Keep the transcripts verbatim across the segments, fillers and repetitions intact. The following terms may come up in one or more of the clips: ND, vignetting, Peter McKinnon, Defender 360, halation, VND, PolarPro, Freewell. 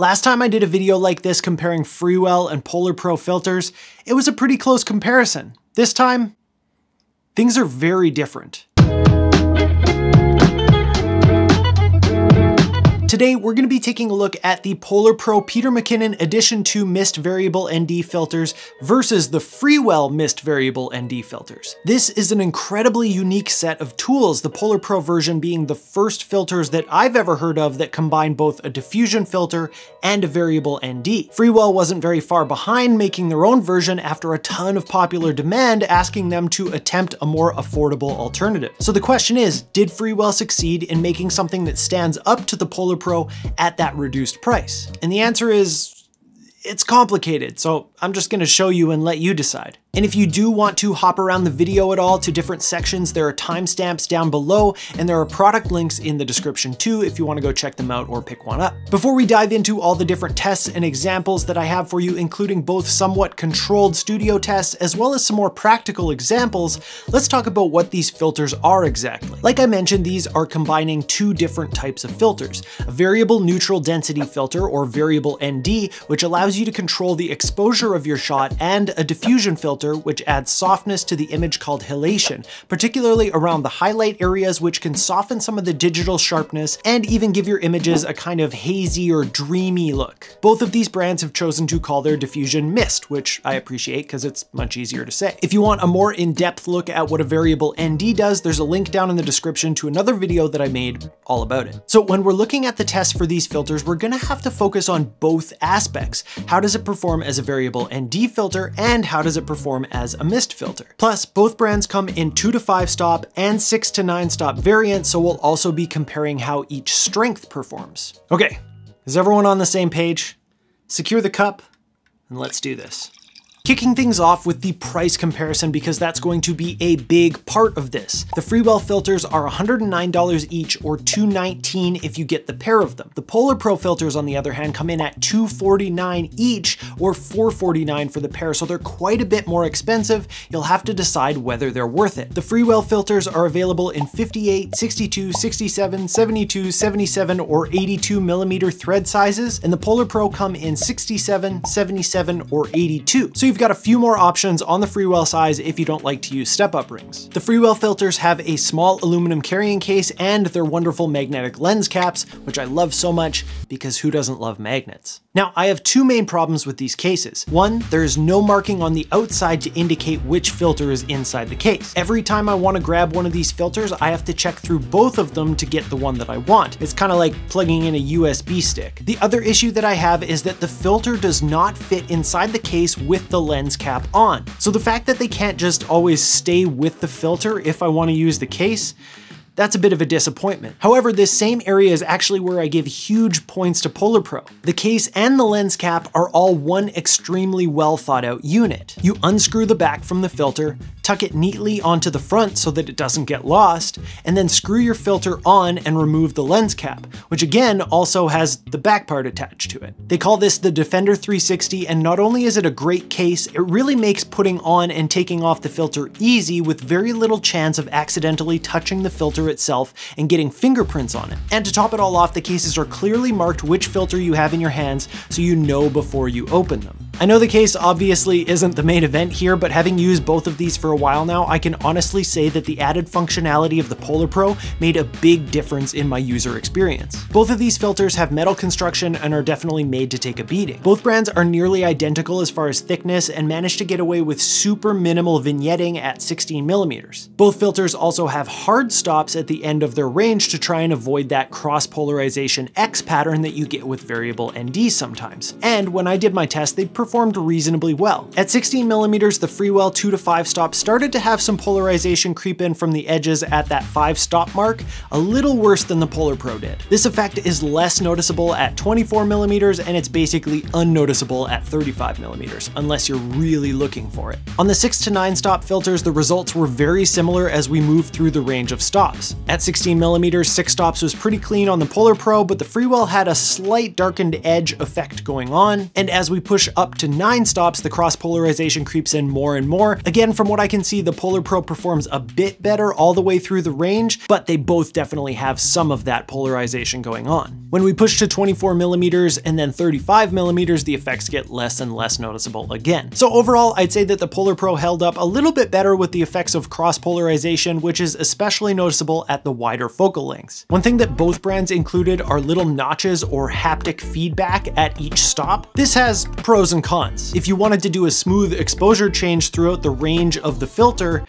Last time I did a video like this comparing Freewell and PolarPro filters, it was a pretty close comparison. This time, things are very different. Today, we're going to be taking a look at the PolarPro Peter McKinnon Edition two Mist Variable N D filters versus the Freewell Mist Variable N D filters. This is an incredibly unique set of tools, the PolarPro version being the first filters that I've ever heard of that combine both a diffusion filter and a variable N D. Freewell wasn't very far behind, making their own version after a ton of popular demand asking them to attempt a more affordable alternative. So the question is, did Freewell succeed in making something that stands up to the PolarPro Pro at that reduced price? And the answer is, it's complicated, so I'm just going to show you and let you decide. And if you do want to hop around the video at all to different sections, there are timestamps down below, and there are product links in the description too if you want to go check them out or pick one up. Before we dive into all the different tests and examples that I have for you, including both somewhat controlled studio tests as well as some more practical examples, let's talk about what these filters are exactly. Like I mentioned, these are combining two different types of filters. A variable neutral density filter, or variable N D, which allows you to control the exposure of your shot, and a diffusion filter, which adds softness to the image called halation, particularly around the highlight areas, which can soften some of the digital sharpness and even give your images a kind of hazy or dreamy look. Both of these brands have chosen to call their diffusion mist, which I appreciate because it's much easier to say. If you want a more in-depth look at what a variable N D does, there's a link down in the description to another video that I made all about it. So when we're looking at the test for these filters, we're gonna have to focus on both aspects. How does it perform as a variable N D filter, and how does it perform as a mist filter? Plus, both brands come in two to five stop and six to nine stop variants, so we'll also be comparing how each strength performs. Okay, is everyone on the same page? Secure the cup, and let's do this. Kicking things off with the price comparison, because that's going to be a big part of this. The Freewell filters are one hundred nine dollars each, or two hundred nineteen dollars if you get the pair of them. The PolarPro filters, on the other hand, come in at two hundred forty-nine dollars each, or four hundred forty-nine dollars for the pair, so they're quite a bit more expensive. You'll have to decide whether they're worth it. The Freewell filters are available in fifty-eight, sixty-two, sixty-seven, seventy-two, seventy-seven, or eighty-two millimeter thread sizes, and the PolarPro come in sixty-seven, seventy-seven, or eighty-two. So you've got a few more options on the Freewell size if you don't like to use step-up rings. The Freewell filters have a small aluminum carrying case and their wonderful magnetic lens caps, which I love so much because who doesn't love magnets? Now, I have two main problems with these cases. One, there is no marking on the outside to indicate which filter is inside the case. Every time I want to grab one of these filters, I have to check through both of them to get the one that I want. It's kind of like plugging in a U S B stick. The other issue that I have is that the filter does not fit inside the case with the lens cap on. So the fact that they can't just always stay with the filter if I want to use the case, that's a bit of a disappointment. However, this same area is actually where I give huge points to PolarPro. The case and the lens cap are all one extremely well thought out unit. You unscrew the back from the filter, tuck it neatly onto the front so that it doesn't get lost, and then screw your filter on and remove the lens cap, which again also has the back part attached to it. They call this the Defender three sixty, and not only is it a great case, it really makes putting on and taking off the filter easy, with very little chance of accidentally touching the filter itself and getting fingerprints on it. And to top it all off, the cases are clearly marked which filter you have in your hands, so you know before you open them. I know the case obviously isn't the main event here, but having used both of these for a while now, I can honestly say that the added functionality of the PolarPro made a big difference in my user experience. Both of these filters have metal construction and are definitely made to take a beating. Both brands are nearly identical as far as thickness and managed to get away with super minimal vignetting at sixteen millimeters. Both filters also have hard stops at the end of their range to try and avoid that cross-polarization X pattern that you get with variable N D sometimes. And when I did my test, they performed reasonably well. At sixteen millimeters, the Freewell two to five stop started to have some polarization creep in from the edges at that five stop mark, a little worse than the PolarPro did. This effect is less noticeable at twenty-four millimeters, and it's basically unnoticeable at thirty-five millimeters, unless you're really looking for it. On the six to nine stop filters, the results were very similar as we moved through the range of stops. At sixteen millimeters, six stops was pretty clean on the PolarPro, but the Freewell had a slight darkened edge effect going on. And as we push up to nine stops, the cross polarization creeps in more and more. Again, from what I can see, the PolarPro performs a bit better all the way through the range, but they both definitely have some of that polarization going on. When we push to twenty-four millimeters and then thirty-five millimeters, the effects get less and less noticeable again. So overall, I'd say that the PolarPro held up a little bit better with the effects of cross polarization, which is especially noticeable at the wider focal lengths. One thing that both brands included are little notches or haptic feedback at each stop. This has pros and cons. If you wanted to do a smooth exposure change throughout the range of the filter,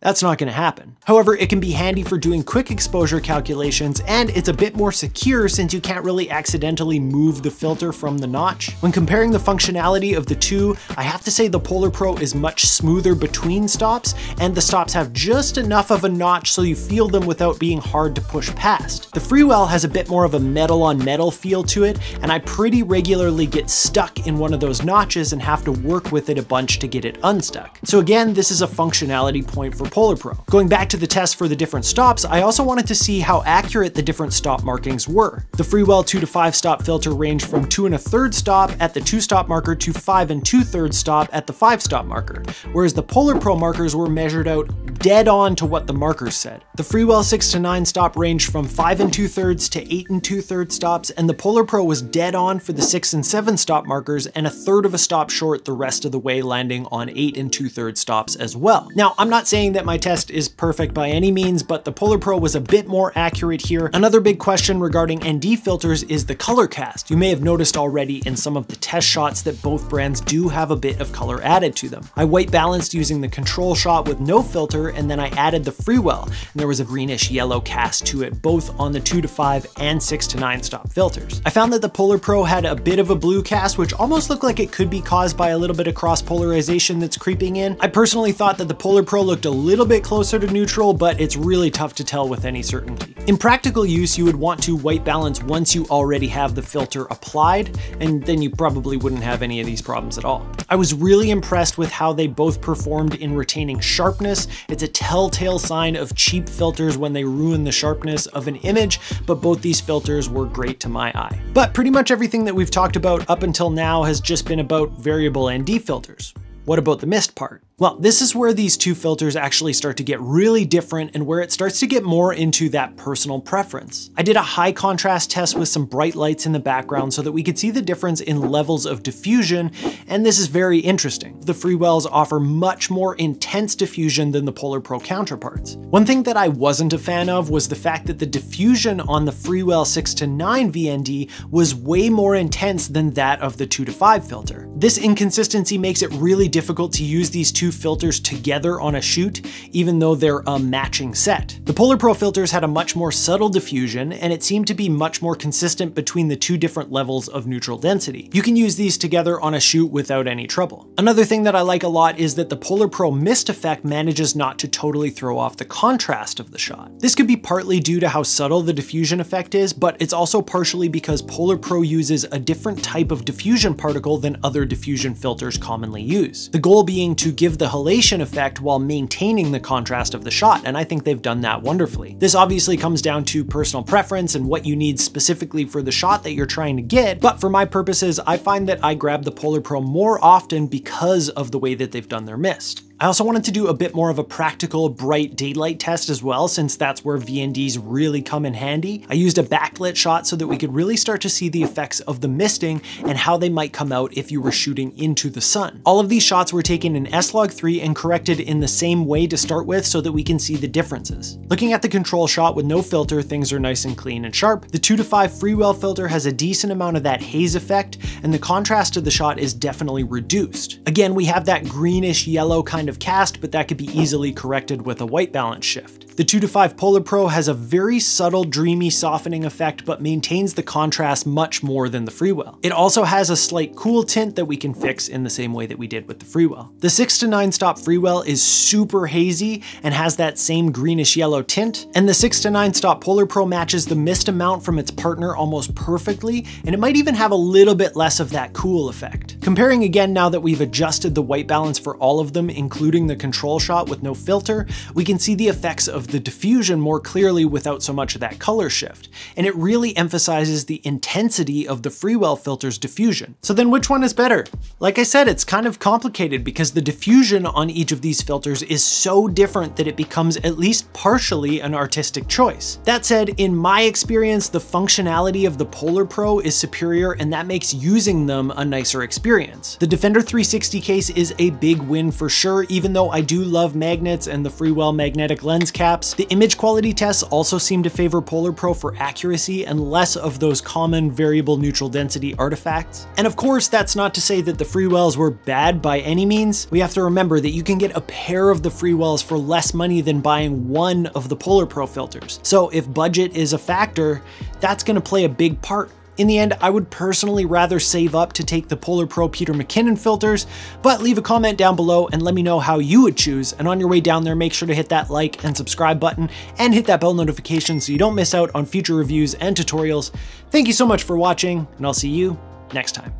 that's not gonna happen. However, it can be handy for doing quick exposure calculations, and it's a bit more secure since you can't really accidentally move the filter from the notch. When comparing the functionality of the two, I have to say the PolarPro is much smoother between stops, and the stops have just enough of a notch so you feel them without being hard to push past. The Freewell has a bit more of a metal on metal feel to it, and I pretty regularly get stuck in one of those notches and have to work with it a bunch to get it unstuck. So again, this is a functionality point for PolarPro. Going back to the test for the different stops, I also wanted to see how accurate the different stop markings were. The Freewell two to five stop filter ranged from two and a third stop at the two stop marker to five and two thirds stop at the five stop marker, whereas the PolarPro markers were measured out dead on to what the markers said. The Freewell six to nine stop ranged from five and two thirds to eight and two thirds stops, and the PolarPro was dead on for the six and seven stop markers and a third of a stop short the rest of the way, landing on eight and two thirds stops as well. Now, I'm not saying that that my test is perfect by any means, but the PolarPro was a bit more accurate here. Another big question regarding N D filters is the color cast. You may have noticed already in some of the test shots that both brands do have a bit of color added to them. I white balanced using the control shot with no filter, and then I added the Freewell, and there was a greenish yellow cast to it, both on the two to five and six to nine stop filters. I found that the PolarPro had a bit of a blue cast, which almost looked like it could be caused by a little bit of cross polarization that's creeping in. I personally thought that the PolarPro looked a little little bit closer to neutral, but it's really tough to tell with any certainty. In practical use, you would want to white balance once you already have the filter applied, and then you probably wouldn't have any of these problems at all. I was really impressed with how they both performed in retaining sharpness. It's a telltale sign of cheap filters when they ruin the sharpness of an image, but both these filters were great to my eye. But pretty much everything that we've talked about up until now has just been about variable N D filters. What about the mist part? Well, this is where these two filters actually start to get really different and where it starts to get more into that personal preference. I did a high contrast test with some bright lights in the background so that we could see the difference in levels of diffusion, and this is very interesting. The Freewells offer much more intense diffusion than the PolarPro counterparts. One thing that I wasn't a fan of was the fact that the diffusion on the Freewell six to nine V N D was way more intense than that of the two to five filter. This inconsistency makes it really difficult to use these two filters together on a shoot, even though they're a matching set. The PolarPro filters had a much more subtle diffusion, and it seemed to be much more consistent between the two different levels of neutral density. You can use these together on a shoot without any trouble. Another thing that I like a lot is that the PolarPro mist effect manages not to totally throw off the contrast of the shot. This could be partly due to how subtle the diffusion effect is, but it's also partially because PolarPro uses a different type of diffusion particle than other diffusion filters commonly use. The goal being to give the halation effect while maintaining the contrast of the shot, and I think they've done that wonderfully. This obviously comes down to personal preference and what you need specifically for the shot that you're trying to get, but for my purposes, I find that I grab the PolarPro more often because of the way that they've done their mist. I also wanted to do a bit more of a practical bright daylight test as well, since that's where V N Ds really come in handy. I used a backlit shot so that we could really start to see the effects of the misting and how they might come out if you were shooting into the sun. All of these shots were taken in S log three and corrected in the same way to start with so that we can see the differences. Looking at the control shot with no filter, things are nice and clean and sharp. The two to five Freewell filter has a decent amount of that haze effect, and the contrast of the shot is definitely reduced. Again, we have that greenish yellow kind of cast, but that could be easily corrected with a white balance shift. The two to five PolarPro has a very subtle dreamy softening effect, but maintains the contrast much more than the Freewell. It also has a slight cool tint that we can fix in the same way that we did with the Freewell. The six to nine stop Freewell is super hazy and has that same greenish yellow tint, and the six to nine stop PolarPro matches the mist amount from its partner almost perfectly, and it might even have a little bit less of that cool effect. Comparing again now that we've adjusted the white balance for all of them, including the control shot with no filter, we can see the effects of the diffusion more clearly without so much of that color shift. And it really emphasizes the intensity of the Freewell filter's diffusion. So then which one is better? Like I said, it's kind of complicated because the diffusion on each of these filters is so different that it becomes at least partially an artistic choice. That said, in my experience, the functionality of the PolarPro is superior, and that makes using them a nicer experience. The Defender three sixty case is a big win for sure, even though I do love magnets and the Freewell magnetic lens caps. The image quality tests also seem to favor PolarPro for accuracy and less of those common variable neutral density artifacts. And of course, that's not to say that the Freewells were bad by any means. We have to remember that you can get a pair of the Freewells for less money than buying one of the PolarPro filters. So if budget is a factor, that's going to play a big part. In the end, I would personally rather save up to take the PolarPro Peter McKinnon filters, but leave a comment down below and let me know how you would choose. And on your way down there, make sure to hit that like and subscribe button and hit that bell notification so you don't miss out on future reviews and tutorials. Thank you so much for watching, and I'll see you next time.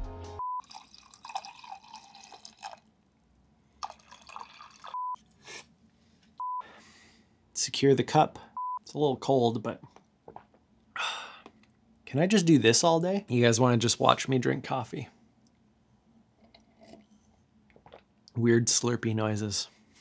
Secure the cup. It's a little cold, but can I just do this all day? You guys want to just watch me drink coffee? Weird slurpy noises.